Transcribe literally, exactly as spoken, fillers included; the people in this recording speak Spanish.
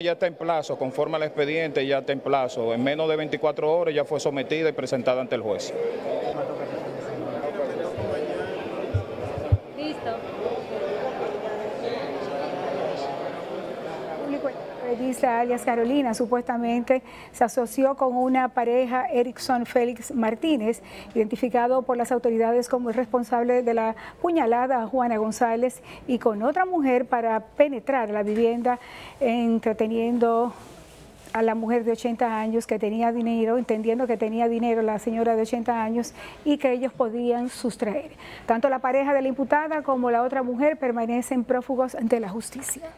Ya está en plazo, conforme al expediente, ya está en plazo. En menos de veinticuatro horas ya fue sometida y presentada ante el juez. Listo. Periodista alias Carolina supuestamente se asoció con una pareja, Erickson Félix Martínez, identificado por las autoridades como el responsable de la puñalada a Juana González, y con otra mujer para penetrar la vivienda, entreteniendo a la mujer de ochenta años que tenía dinero, entendiendo que tenía dinero la señora de ochenta años y que ellos podían sustraer. Tanto la pareja de la imputada como la otra mujer permanecen prófugos ante la justicia.